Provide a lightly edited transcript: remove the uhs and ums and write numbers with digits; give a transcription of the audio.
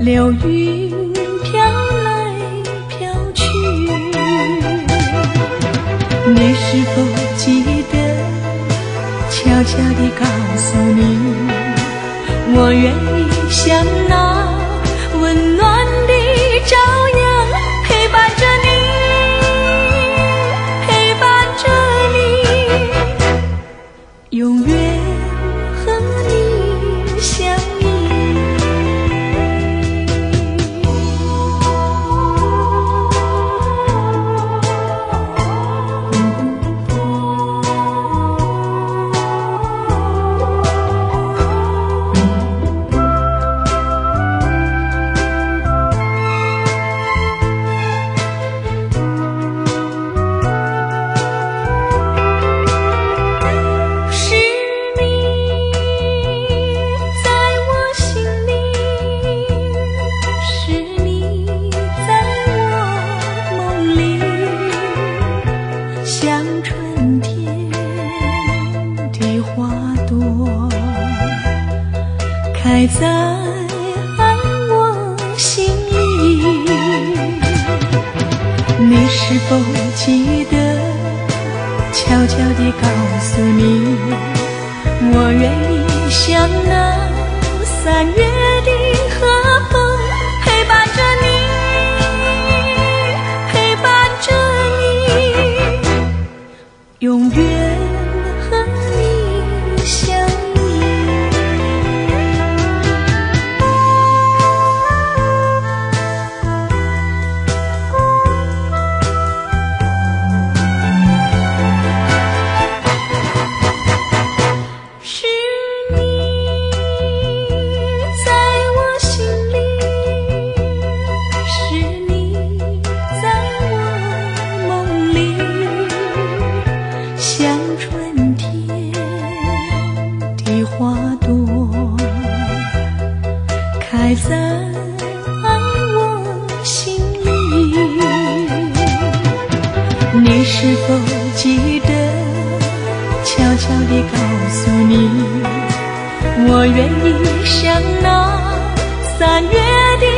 流云飘来飘去，你是否记得？悄悄地告诉你，我愿意像那温暖的朝阳，陪伴着你，陪伴着你，永远。在我心里，你是否记得？悄悄地告诉你，我愿意像那三月的和风，陪伴着你，陪伴着你，永远。在我心里，你是否记得？悄悄地告诉你，我愿意像那三月的。